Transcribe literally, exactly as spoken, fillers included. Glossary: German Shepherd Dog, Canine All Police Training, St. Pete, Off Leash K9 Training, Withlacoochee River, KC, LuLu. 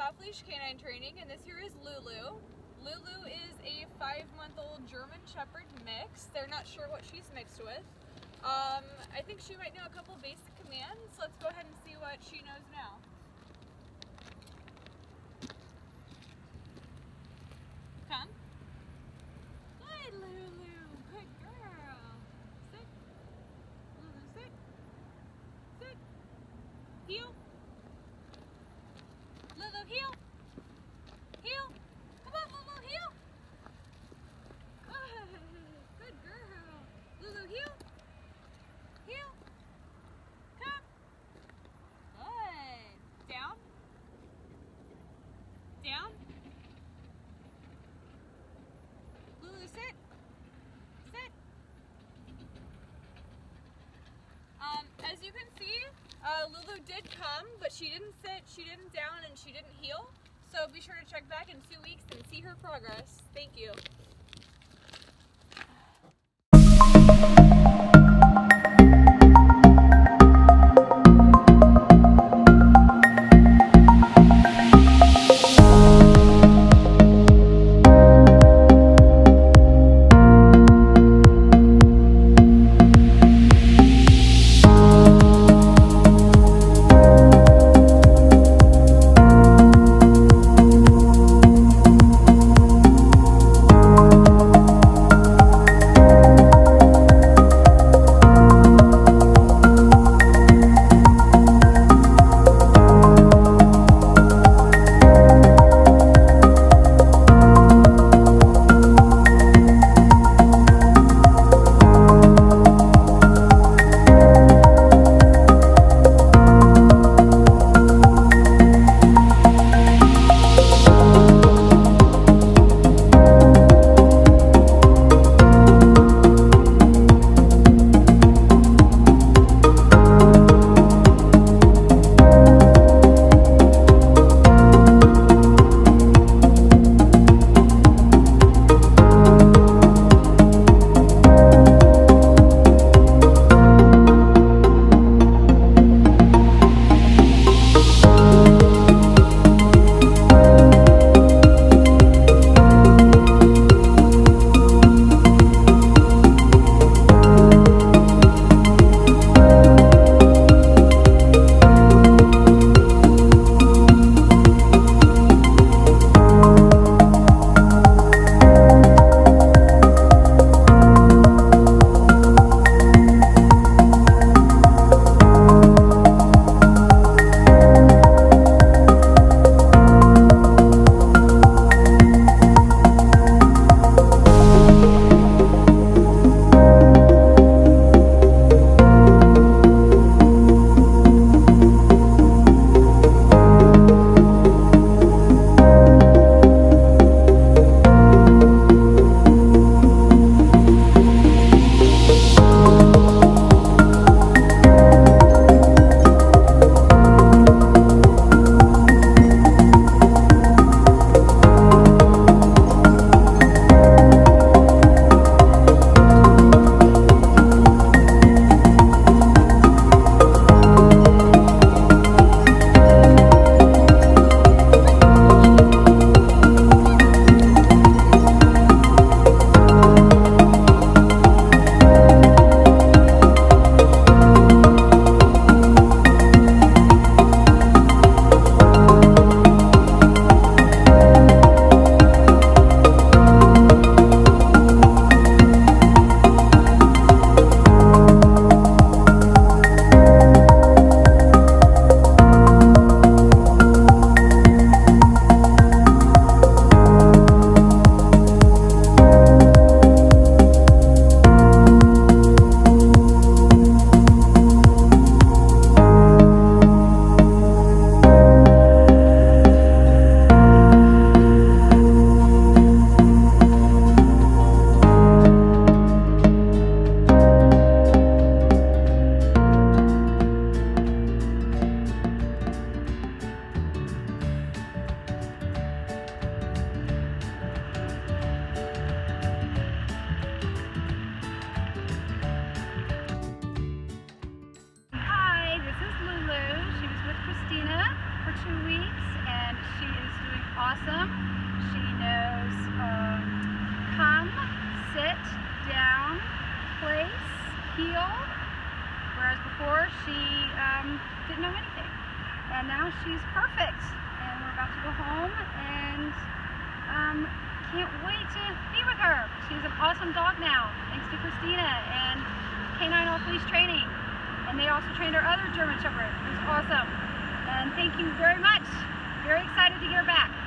Off Leash Canine Training, and this here is Lulu. Lulu is a five-month-old German Shepherd mix. They're not sure what she's mixed with. Um, I think she might know a couple basic commands. Let's go ahead and see what she knows now. Come. Good, Lulu. Good girl. Sit. Lulu, sit. Sit. Heel. Lulu, heel! Heel! Come on, Lulu, heel! Good. Good girl! Lulu, heel! Heel! Come! Good! Down! Down! Lulu, sit! Sit! Um, as you can see, Uh, Lulu did come, but she didn't sit, she didn't down, and she didn't heel. So be sure to check back in two weeks and see her progress. Thank you. heel, whereas before she um, didn't know anything. And now she's perfect. And we're about to go home, and um, can't wait to be with her. She's an awesome dog now, thanks to Christina and Canine All Police Training. And they also trained our other German Shepherd, who's awesome. And thank you very much. Very excited to get her back.